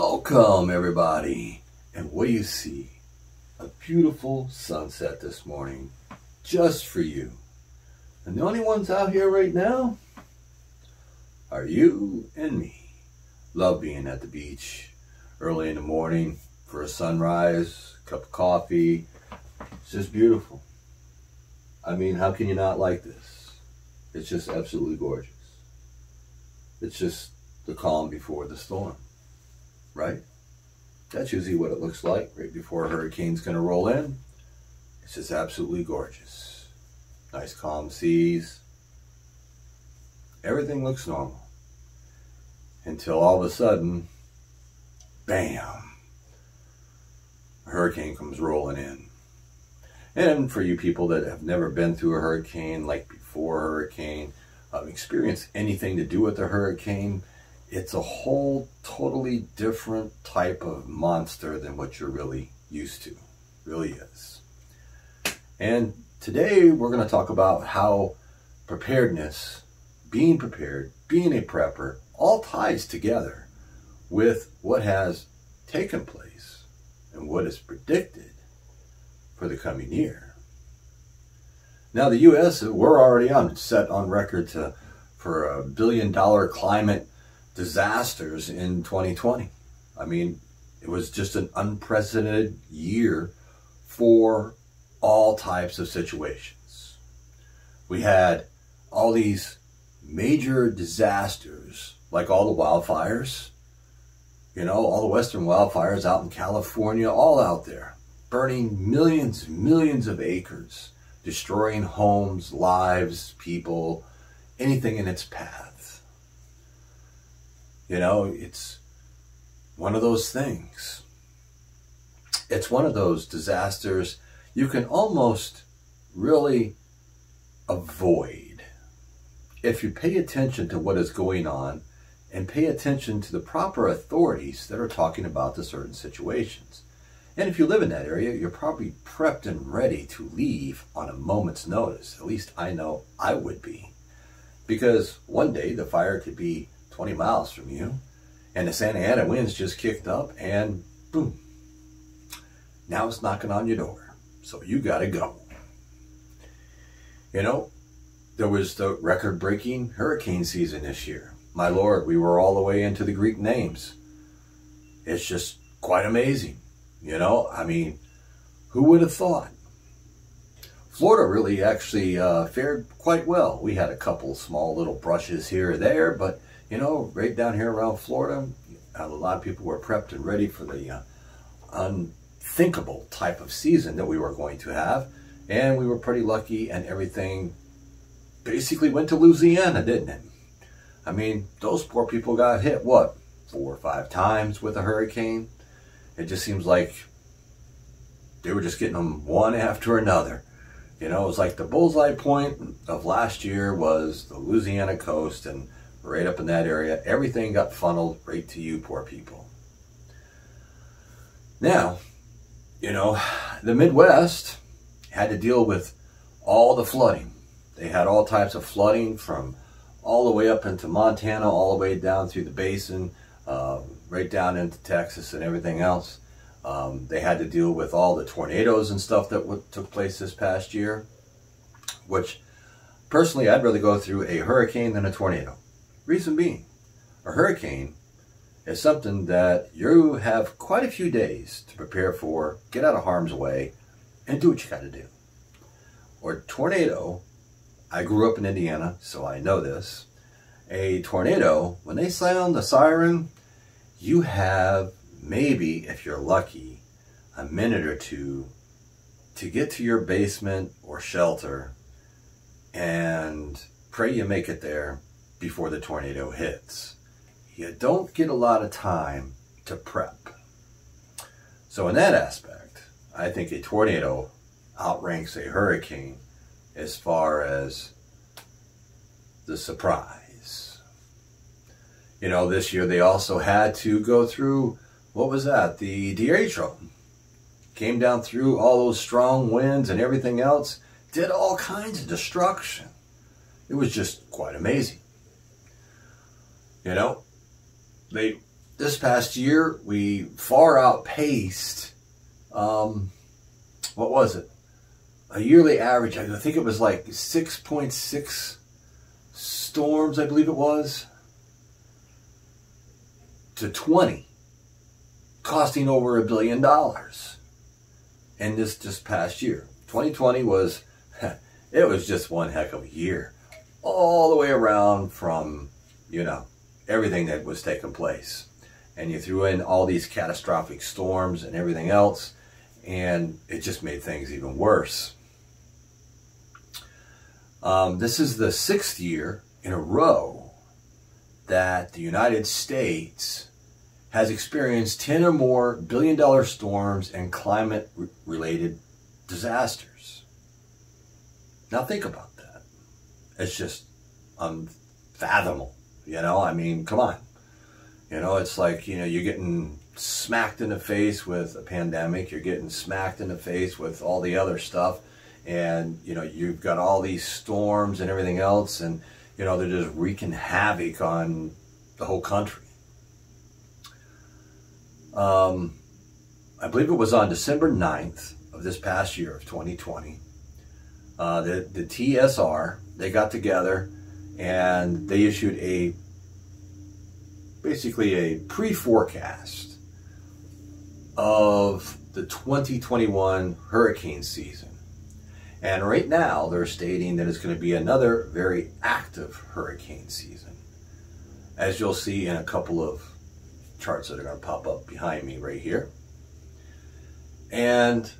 Welcome everybody, and what do you see? A beautiful sunset this morning, just for you. And the only ones out here right now are you and me. Love being at the beach early in the morning for a sunrise, a cup of coffee. It's just beautiful. I mean, how can you not like this? It's just absolutely gorgeous. It's just the calm before the storm, right? That's usually what it looks like right before a hurricane's gonna roll in. It's just absolutely gorgeous. Nice calm seas. Everything looks normal. Until all of a sudden, bam, a hurricane comes rolling in. And for you people that have never been through a hurricane, like before a hurricane, experience anything to do with a hurricane, it's a whole totally different type of monster than what you're really used to. It really is. And today we're going to talk about how preparedness, being prepared, being a prepper, all ties together with what has taken place and what is predicted for the coming year. Now the U.S., we're already set on record for $1 billion climate disasters in 2020. I mean, it was just an unprecedented year for all types of situations. We had all these major disasters, like all the wildfires, you know, all the western wildfires out in California, all out there, burning millions and millions of acres, destroying homes, lives, people, anything in its path. You know, it's one of those things. It's one of those disasters you can almost really avoid if you pay attention to what is going on and pay attention to the proper authorities that are talking about the certain situations. And if you live in that area, you're probably prepped and ready to leave on a moment's notice. At least I know I would be. Because one day the fire could be 20 miles from you, and the Santa Ana winds just kicked up, and boom, now it's knocking on your door, so you gotta go. You know, there was the record-breaking hurricane season this year. My Lord, we were all the way into the Greek names. It's just quite amazing, you know. I mean, who would have thought? Florida really actually fared quite well. We had a couple small little brushes here or there, but you know, right down here around Florida, a lot of people were prepped and ready for the unthinkable type of season that we were going to have. And we were pretty lucky, and everything basically went to Louisiana, didn't it? I mean, those poor people got hit, what, 4 or 5 times with a hurricane? It just seems like they were just getting them one after another. You know, it was like the bullseye point of last year was the Louisiana coast, and right up in that area, everything got funneled right to you poor people. Now, you know, the Midwest had to deal with all the flooding. They had all types of flooding from all the way up into Montana, all the way down through the basin, right down into Texas and everything else. They had to deal with all the tornadoes and stuff that took place this past year, which personally, I'd rather go through a hurricane than a tornado. Reason being, a hurricane is something that you have quite a few days to prepare for, get out of harm's way, and do what you got to do. Or tornado, I grew up in Indiana, so I know this. A tornado, when they sound the siren, you have maybe, if you're lucky, a minute or two to get to your basement or shelter and pray you make it there before the tornado hits. You don't get a lot of time to prep. So in that aspect, I think a tornado outranks a hurricane as far as the surprise. You know, this year they also had to go through, what was that? The derecho. Came down through all those strong winds and everything else, did all kinds of destruction. It was just quite amazing. You know, they this past year, we far outpaced, what was it? A yearly average, I think it was like 6.6 storms, I believe it was, to 20, costing over $1 billion in this past year. 2020 was, it was just one heck of a year, all the way around from, you know, everything that was taking place. And you threw in all these catastrophic storms and everything else, and it just made things even worse. This is the 6th year in a row that the United States has experienced 10 or more billion-dollar storms and climate-related disasters. Now think about that. It's just unfathomable, you know? I mean, come on. You know, it's like, you know, you're getting smacked in the face with a pandemic. You're getting smacked in the face with all the other stuff. And, you know, you've got all these storms and everything else. And, you know, they're just wreaking havoc on the whole country. I believe it was on December 9th of this past year of 2020. The TSR, they got together and they issued a basically a pre-forecast of the 2021 hurricane season. And right now they're stating that it's going to be another very active hurricane season, as you'll see in a couple of charts that are going to pop up behind me right here. And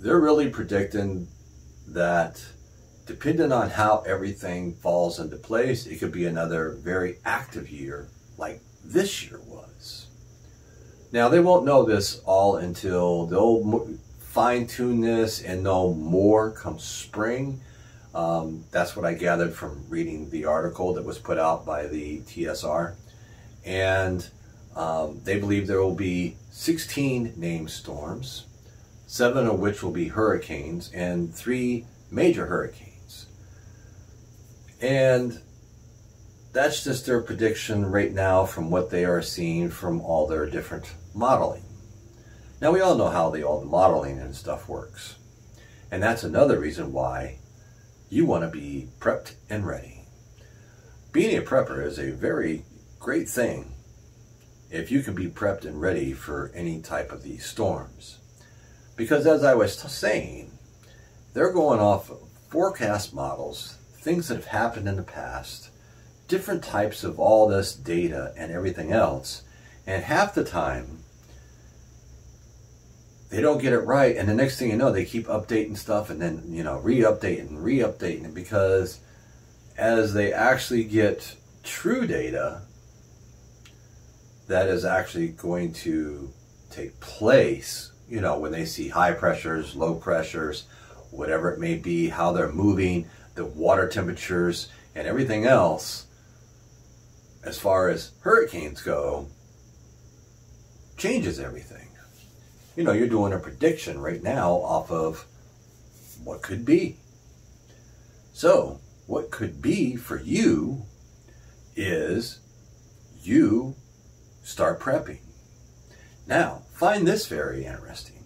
they're really predicting that, depending on how everything falls into place, it could be another very active year like this year was. Now, they won't know this all until they'll fine-tune this and know more come spring. That's what I gathered from reading the article that was put out by the TSR. And they believe there will be 16 named storms, 7 of which will be hurricanes, and 3 major hurricanes. And that's just their prediction right now from what they are seeing from all their different modeling. Now, we all know how all the modeling and stuff works. And that's another reason why you want to be prepped and ready. Being a prepper is a very great thing if you can be prepped and ready for any type of these storms. Because as I was saying, they're going off forecast models, things that have happened in the past, different types of all this data and everything else. And half the time, they don't get it right. And the next thing you know, they keep updating stuff and then, you know, re-updating. Because as they actually get true data that is actually going to take place, you know, when they see high pressures, low pressures, whatever it may be, how they're moving, the water temperatures, and everything else, as far as hurricanes go, changes everything. You know, you're doing a prediction right now off of what could be. So, what could be for you is you start prepping. Now, find this very interesting.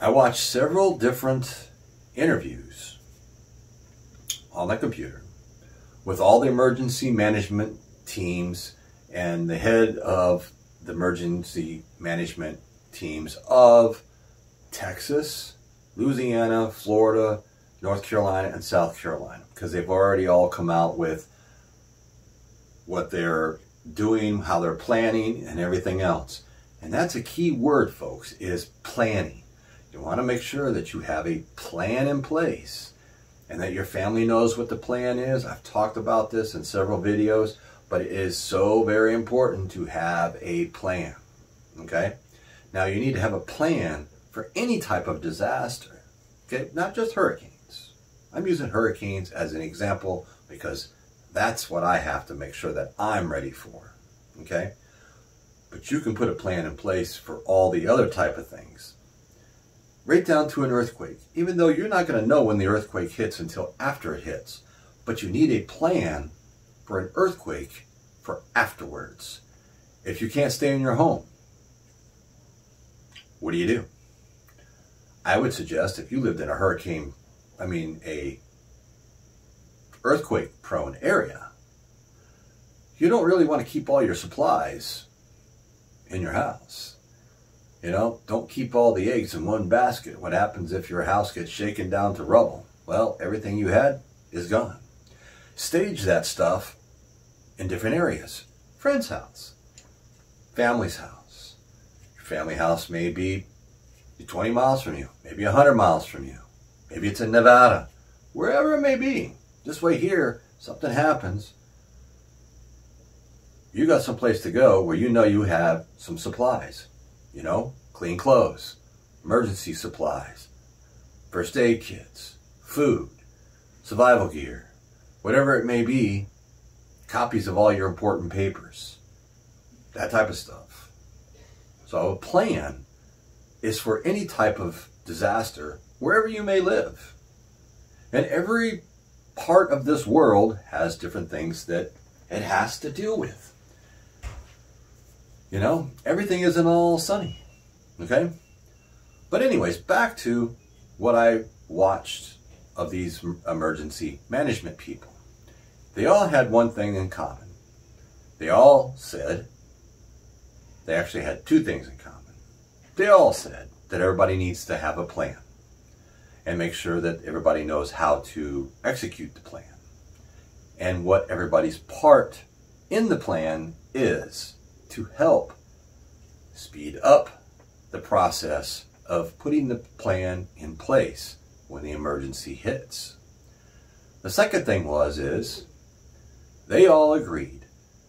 I watched several different interviews on my computer with all the emergency management teams and the head of the emergency management teams of Texas, Louisiana, Florida, North Carolina, and South Carolina, because they've already all come out with what they're doing, how they're planning, and everything else. And that's a key word, folks, is planning. You want to make sure that you have a plan in place and that your family knows what the plan is. I've talked about this in several videos, but it is so very important to have a plan, okay? Now, you need to have a plan for any type of disaster, okay? Not just hurricanes. I'm using hurricanes as an example because that's what I have to make sure that I'm ready for, okay? But you can put a plan in place for all the other type of things. Right down to an earthquake, even though you're not going to know when the earthquake hits until after it hits. But you need a plan for an earthquake for afterwards. If you can't stay in your home, what do? I would suggest if you lived in a earthquake prone area, you don't really want to keep all your supplies in your house. You know, don't keep all the eggs in one basket. What happens if your house gets shaken down to rubble? Well, everything you had is gone. Stage that stuff in different areas. Friend's house, family's house. Your family house may be 20 miles from you, maybe 100 miles from you. Maybe it's in Nevada, wherever it may be. This way here, something happens. You got some place to go where you know you have some supplies. You know, clean clothes, emergency supplies, first aid kits, food, survival gear, whatever it may be, copies of all your important papers, that type of stuff. So a plan is for any type of disaster, wherever you may live. And every part of this world has different things that it has to deal with. You know, everything isn't all sunny, okay? But anyways, back to what I watched of these emergency management people. They all had one thing in common. They all said, they actually had two things in common. They all said that everybody needs to have a plan and make sure that everybody knows how to execute the plan and what everybody's part in the plan is, to help speed up the process of putting the plan in place when the emergency hits. The second thing is they all agreed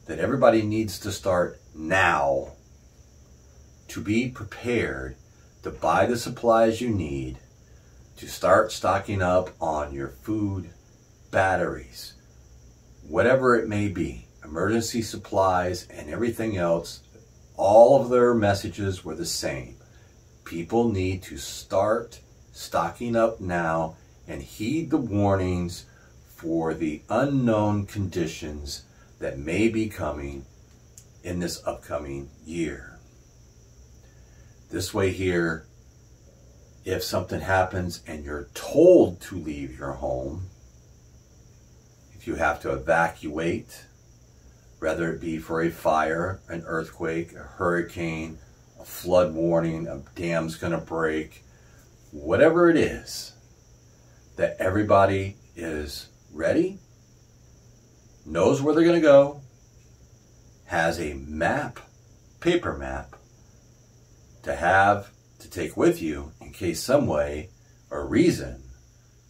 that everybody needs to start now to be prepared to buy the supplies you need, to start stocking up on your food, batteries, whatever it may be. Emergency supplies and everything else, all of their messages were the same. People need to start stocking up now and heed the warnings for the unknown conditions that may be coming in this upcoming year. This way here, if something happens and you're told to leave your home, if you have to evacuate, whether it be for a fire, an earthquake, a hurricane, a flood warning, a dam's gonna break, whatever it is, that everybody is ready, knows where they're gonna go, has a map, paper map, to have to take with you in case some way or reason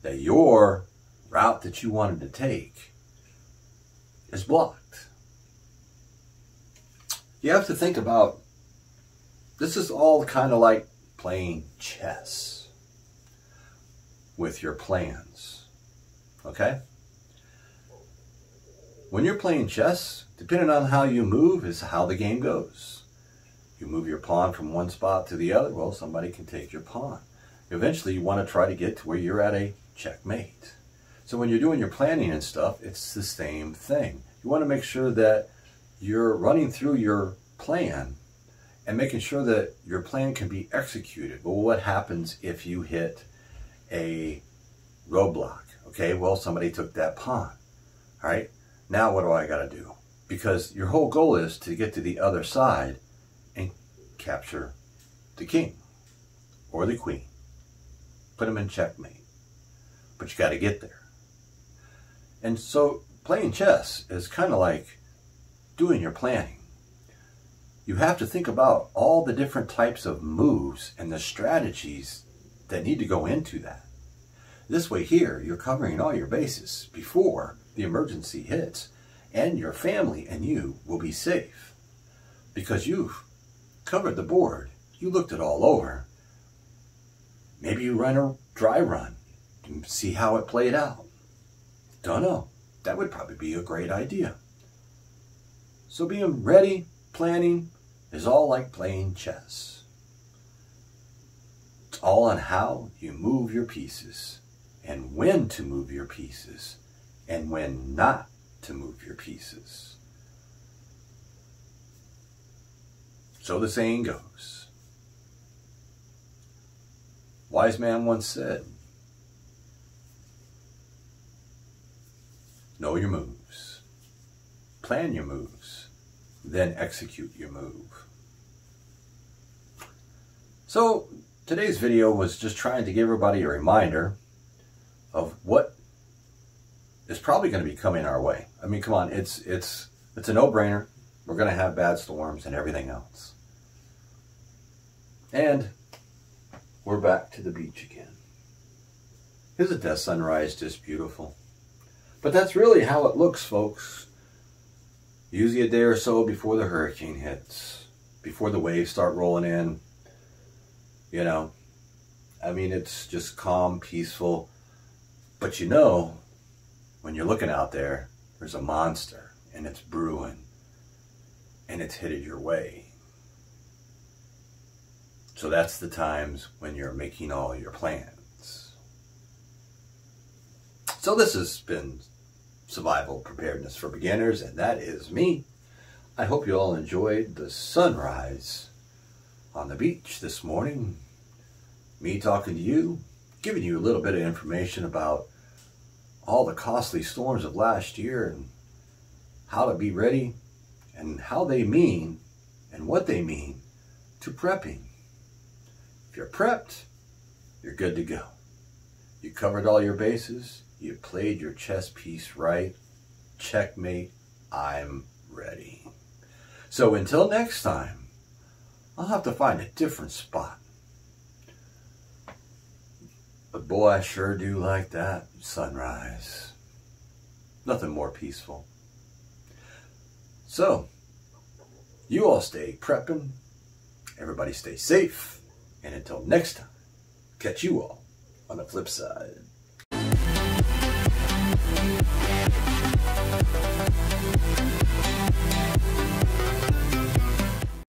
that your route that you wanted to take is blocked. You have to think about, this is all kind of like playing chess with your plans, okay? When you're playing chess, depending on how you move is how the game goes. You move your pawn from one spot to the other, well, somebody can take your pawn. Eventually, you want to try to get to where you're at a checkmate. So when you're doing your planning and stuff, it's the same thing. You want to make sure that you're running through your plan and making sure that your plan can be executed. Well, what happens if you hit a roadblock? Okay, well, somebody took that pawn. All right, now what do I gotta do? Because your whole goal is to get to the other side and capture the king or the queen. Put them in checkmate, but you gotta get there. And so playing chess is kind of like doing your planning. You have to think about all the different types of moves and the strategies that need to go into that. This way here, you're covering all your bases before the emergency hits, and your family and you will be safe because you've covered the board. You looked it all over. Maybe you run a dry run and see how it played out. Don't know. That would probably be a great idea. So being ready, planning, is all like playing chess. It's all on how you move your pieces and when to move your pieces and when not to move your pieces. So the saying goes. Wise man once said, know your moves, plan your moves, then execute your move. So today's video was just trying to give everybody a reminder of what is probably going to be coming our way. I mean, come on, it's a no-brainer. We're going to have bad storms and everything else. And we're back to the beach again. Isn't that sunrise just beautiful? But that's really how it looks, folks. Usually a day or so before the hurricane hits, before the waves start rolling in. You know, I mean, it's just calm, peaceful. But you know, when you're looking out there, there's a monster and it's brewing and it's headed your way. So that's the times when you're making all your plans. So this has been Survival Preparedness for Beginners, and that is me. I hope you all enjoyed the sunrise on the beach this morning. Me talking to you, giving you a little bit of information about all the costly storms of last year and how to be ready and how they mean and what they mean to prepping. If you're prepped, you're good to go. You covered all your bases. You played your chess piece right. Checkmate, I'm ready. So until next time, I'll have to find a different spot. But boy, I sure do like that sunrise. Nothing more peaceful. So, you all stay prepping. Everybody stay safe. And until next time, catch you all on the flip side.